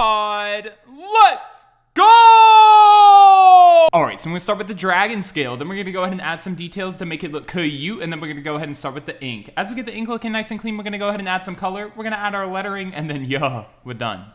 Pod. Let's go! Alright, so I'm gonna start with the dragon scale, then we're gonna go ahead and add some details to make it look cute, and then we're gonna go ahead and start with the ink. As we get the ink looking nice and clean, we're gonna go ahead and add some color, we're gonna add our lettering, and then yeah, we're done.